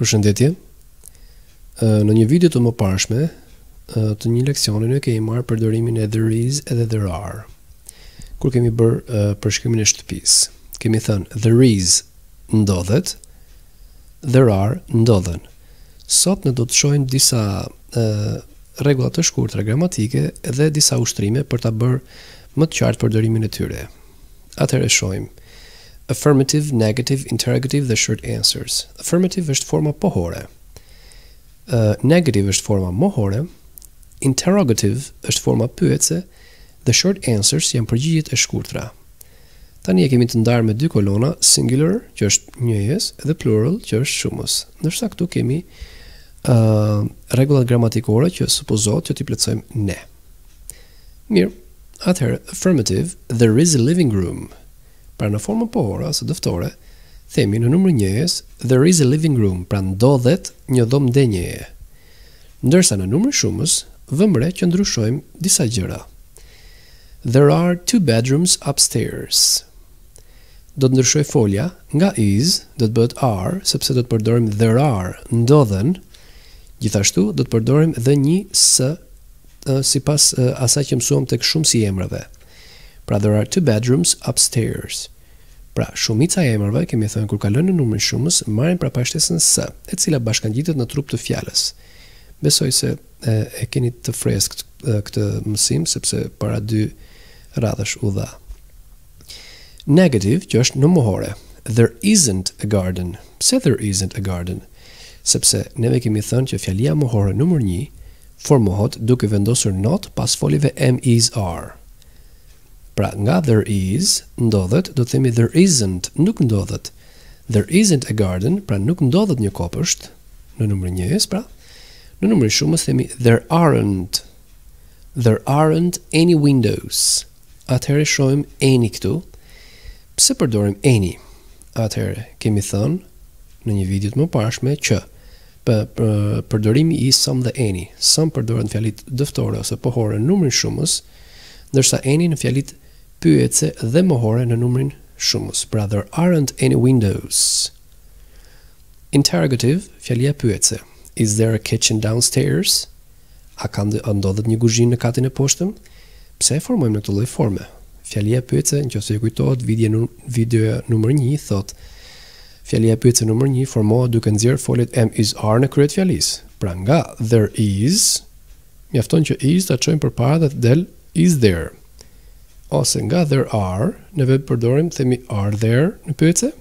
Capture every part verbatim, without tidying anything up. Përshëndetje. Në një video të më parshme, të një leksionin e kemi marrë përdorimin e there is edhe there are. Kur kemi bërë përshkrimin e shtëpisë, kemi thënë there is ndodhet, there are ndodhen. Sot ne do të shohim disa rregulla të shkurtra gramatike dhe disa ushtrime për ta bërë më të qartë përdorimin e tyre. Atëherë shohim affirmative, negative, interrogative dhe short answers. Affirmative është forma pohore. Uh, negative është forma mohore. Interrogative është forma pyetse dhe short answers janë përgjigjet e shkurtra. Tani e kemi të ndarë me dy kolona, singular që është njëjes dhe plural që është shumës. Ndërsa këtu kemi uh, rregullat gramatikore që supozohet që t'i plotësojmë ne. Mirë, atëherë affirmative, there is a living room. Pra në formën pohore ose dëftore, themi në numër njëjes, there is a living room, pra ndodhet një dhomë denjeje. Ndërsa në numër shumës, vëmbre që ndryshojmë disa gjëra. There are two bedrooms upstairs. Do të ndryshoj folja, nga is, do të bëhet are, sepse do të përdorim there are, ndodhen. Gjithashtu, do të përdorim dhe një së, uh, si pas uh, asaj që mësuam tek shumë si emrave. Pra, there are two bedrooms upstairs. Pra, shumica e emërve, kemi thënë kur kalon në numrin shumës, marrin prapashtesën së, e cila bashkangjitet në trup të fjalës. Besoj se e, e keni të freskët këtë mësim, sepse para dy radhësh u dha. Negative, që është në mohore. There isn't a garden. Pse there isn't a garden? Sepse neve kemi thënë që fjalia mohore numër një formohet duke vendosur not pas folive am, is, are. Pra, nga there is, ndodhet, do të themi there isn't, nuk ndodhet. There isn't a garden, pra nuk ndodhet një kopësht, në numër njëjës, pra. Në numër shumës themi there aren't, there aren't any windows. Atëherë shohim any këtu. Pse përdorim any? Atëherë kemi thënë në një video të më parshme që për, për, përdorimi i some dhe any. Some përdoren në fjalit dëftore ose pohore në numërin shumës, ndërsa any në fjalit pyetse dhe mohore në numrin shumës. Pra, there aren't any windows. Interrogative, fjalia pyetse. Is there a kitchen downstairs? A ka ndodhet një kuzhinë në katin e poshtëm? Pse e formojmë në këtë lloj forme? Fjalia pyetse, nëse ju kujtohet, video numër një thot, fjalia pyetse numër një formohet duke nxjerrë foljet am, is, are në kryet fjalis. Pra, nga there is, mjafton që is ta çojmë përpara dhe të del is there. Ose nga there are, ne vetë përdorim themi are there në pyetse.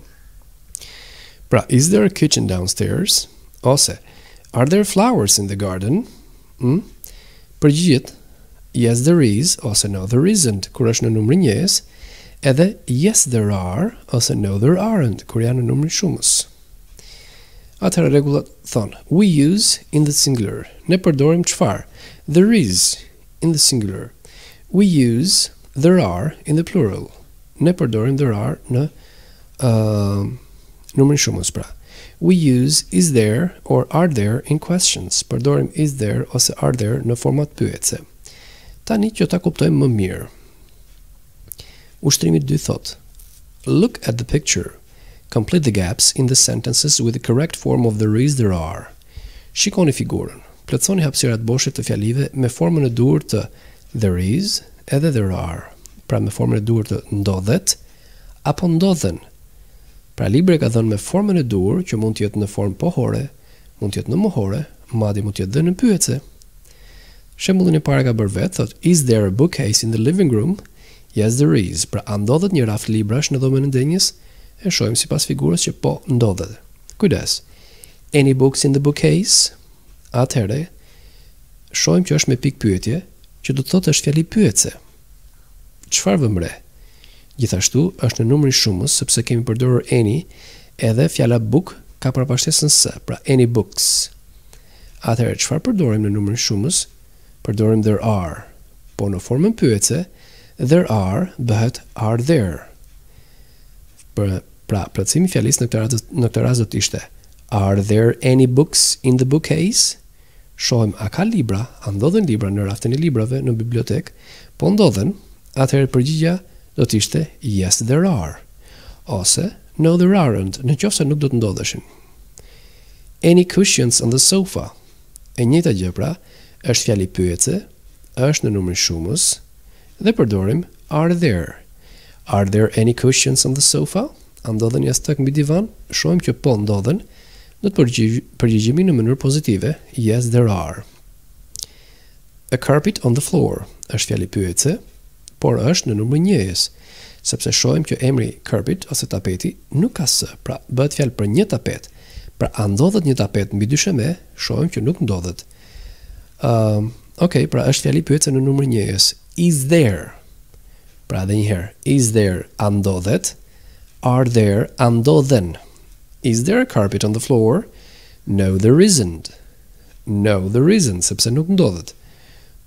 Pra, is there a kitchen downstairs? Ose, are there flowers in the garden? Hmm? Përgjigjet, yes there is, ose no there isn't, kur është në numrin njëjës, edhe yes there are, ose no there aren't, kur janë në numrin shumës. Atëherë rregullat thonë, we use in the singular. Ne përdorim çfarë? There is in the singular. We use there are in the plural. Ne përdorim there are në uh, numrin shumës, pra. We use is there or are there in questions. Përdorim is there ose are there në format pyetse. Tani që ta kuptojmë më mirë. Ushtrimi dy thot, look at the picture. Complete the gaps in the sentences with the correct form of there is, there are. Shikoni figurën. Plotësoni hapësirat boshit të fjalive me formën e duhur të there is edhe there are, pra me formën e duhur të ndodhet apo ndodhen. Pra libri ka dhënë me formën e duhur që mund të jetë në formë pohore, mund të jetë në mohore, madje mund të jetë dhe në pyetse. Shembullin e parë ka bërë vetë, thot is there a bookcase in the living room? Yes there is. Pra a ndodhet një raft librash në dhomën e ndenjës? E shohim sipas figurës që po ndodhet. Kujdes. Any books in the bookcase? Atëherë shohim që është me pikë pyetje, që do të thotë është fjali pyetse. Çfarë vëmbre? Gjithashtu është në numrin shumës, sepse kemi përdorur any, edhe fjala book ka përpashtesën së, pra any books. Atëherë çfarë përdorim në numrin shumës? Përdorim there are, po në formën pyetse there are bëhet are there. Pra, pra plotësimi i fjalës në këtë rast në këtë rast do të ishte are there any books in the bookcase? Shohim a ka libra, a ndodhen libra në raftin e librave në bibliotek, po ndodhen, atëherë përgjigja do të ishte yes there are, ose no there aren't, në qoftë se nuk do të ndodheshin. Any cushions on the sofa? E njëjta gjë pra, është fjali pyetse, është në numrin shumës dhe përdorim are there. Are there any cushions on the sofa? A ndodhen jashtëk mbi divan? Shohim që po ndodhen. Do të përgjigjemi në mënyrë pozitive, yes there are. A carpet on the floor është fjali pyetse, por është në numrin njëjes, sepse shohim që emri carpet ose tapeti nuk ka s, pra bëhet fjalë për një tapet. Pra, a ndodhet një tapet mbi dysheme, shohim që nuk ndodhet. Um, ok, pra është fjali pyetse në numër njëjës. Is there? Pra edhe njëherë, is there, a ndodhet? Are there, a ndodhen? Is there a carpet on the floor? No, there isn't. No, there isn't, sepse nuk ndodhet.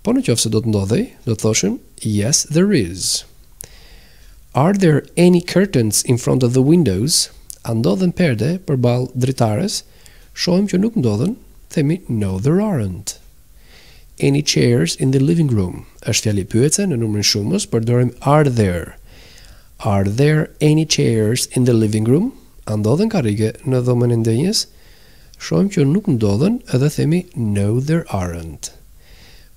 Po në qoftë se do të ndodhej, do të thoshim, yes, there is. Are there any curtains in front of the windows? A ndodhen perde përballë dritares? Shohim që nuk ndodhen, themi no there aren't. Any chairs in the living room? Është fjali pyetse në numrin shumës, përdorim are there. Are there any chairs in the living room? A ndodhen karrige në dhomën e ndenjes? Shohim që nuk ndodhen edhe themi no there aren't.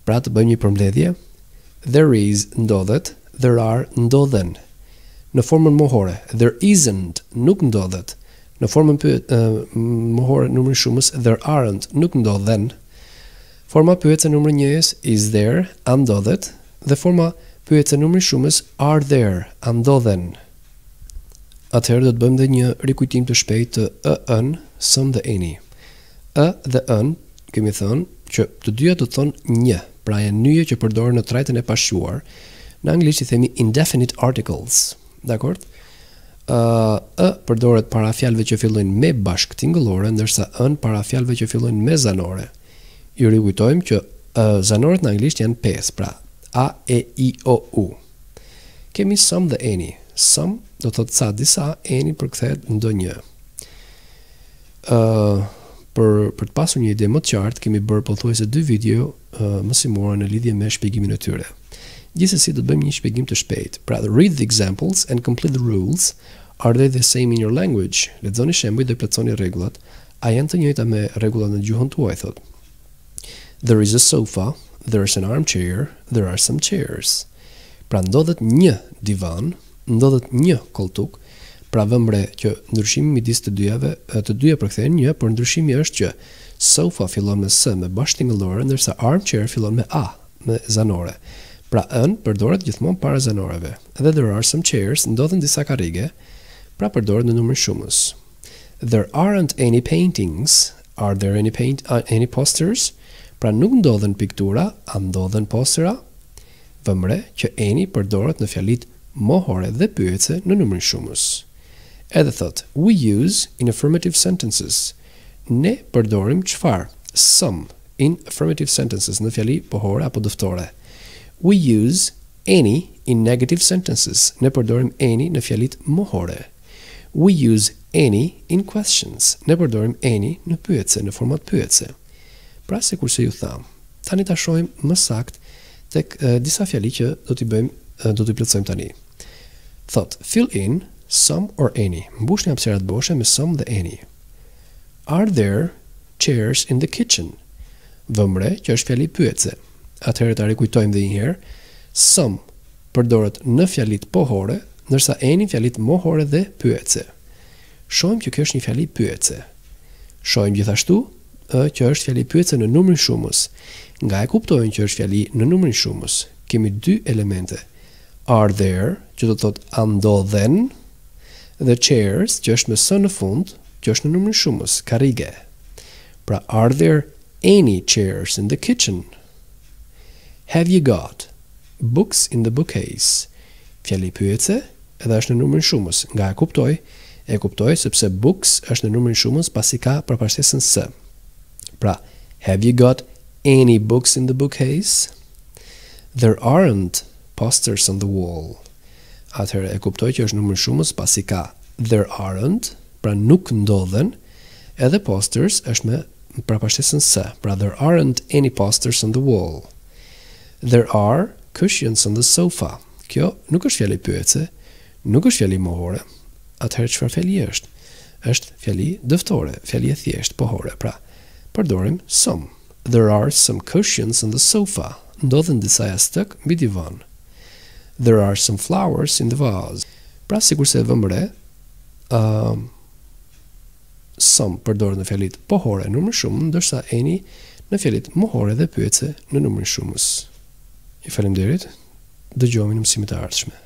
Pra të bëjmë një përmbledhje. There is ndodhet, there are ndodhen. Në formën mohore, there isn't, nuk ndodhet. Në formën pyet, uh, mohore numri shumës, there aren't, nuk ndodhen. Forma pyetse numri njëjës, is there, a ndodhet. Dhe forma pyetse numri shumës, are there, a ndodhen. Atëherë do të bëjmë dhe një rikujtim të shpejtë të ën, some dhe any. Ë dhe ën, kemi thënë që të dyja do të thonë një, pra janë nyje që përdoren në trajtën e pasqyruar. Në anglisht i themi indefinite articles. Dakor? Uh, e përdoret para fjalëve që fillojnë me bashkë tingëllore, ndërsa ën para fjalëve që fillojnë me zanore. Ju rikujtojmë që uh, zanoret në anglisht janë pesë, pra a, e, i, o, u. Kemi some dhe any. Some do të thotë sa disa, any përkthehet ndonjë. Uh, për për të pasur një ide më të qartë, kemi bërë pothuajse dy video uh, mësimore në lidhje me shpjegimin e tyre. Gjithsesi do të bëjmë një shpjegim të shpejtë. Pra, read the examples and complete the rules. Are they the same in your language? Lexoni shembujt dhe plotësoni rregullat. A janë të njëjta me rregullat në gjuhën tuaj, thotë. There is a sofa, there is an armchair, there are some chairs. Pra ndodhet një divan, ndodhet një koltuk. Pra vëmbre që ndryshimi midis të dyjave, të dyja përkthehen një, por ndryshimi është që sofa fillon me s me bashkë tingëllore, ndërsa armchair fillon me a me zanore. Pra ën përdoret gjithmonë para zanoreve. Dhe there are some chairs, ndodhen disa karrige, pra përdoret në numrin shumës. There aren't any paintings. Are there any paint uh, any posters? Pra nuk ndodhen piktura, a ndodhen postera? Vëmre që any përdoret në fjalit mohore dhe pyetse në numrin shumës. Edhe thot, we use in affirmative sentences. Ne përdorim çfarë? Some in affirmative sentences në fjali pohore apo dëftore. We use any in negative sentences. Ne përdorim any në fjalit mohore. We use any in questions. Ne përdorim any në pyetse, në format pyetse. Pra sikur se ju tham, tani ta shohim më sakt tek uh, disa fjali që do t'i bëjmë, uh, do t'i plotësojmë tani. Thot, fill in some or any. Mbushni hapësirat boshe me some dhe any. Are there chairs in the kitchen? Vëmre që është fjali pyetse. Atëherë ta rikujtojmë dhe një herë, some përdoret në fjalit pohore, ndërsa any në fjalit mohore dhe pyetse. Shohim që kjo është një fjali pyetse. Shohim gjithashtu që është fjali pyetse në numrin shumës. Nga e kuptojmë që është fjali në numrin shumës, kemi dy elemente. Are there, që do të thotë a ndodhen, dhe chairs, që është me s në fund, që është në numrin shumës, karrige. Pra are there any chairs in the kitchen? Have you got books in the bookcase? Fjali pyetse edhe është në numrin shumës. Nga e kuptoj, e kuptoj sepse books është në numrin shumës pasi ka përpashtesën s. Pra, have you got any books in the bookcase? There aren't posters on the wall. Atëherë e kuptoj që është numrin shumës pasi ka there aren't, pra nuk ndodhen, edhe posters është me përpashtesën s. Pra there aren't any posters on the wall. There are cushions on the sofa. Kjo nuk është fjali pyetse, nuk është fjali mohore. Atëherë çfarë fjali është? është fjali dëftore, fjali e thjesht pohore, pra përdorim some. There are some cushions on the sofa, ndodhen disa jastëk mbi divan. There are some flowers in the vase. Pra sikur se vëmë re, um, some përdoret në fjalit pohore në numrin shumë, ndërsa any në fjalit mohore dhe pyetse në numrin shumës. Ju falenderit, dëgjojmë në mësimet e ardhshme.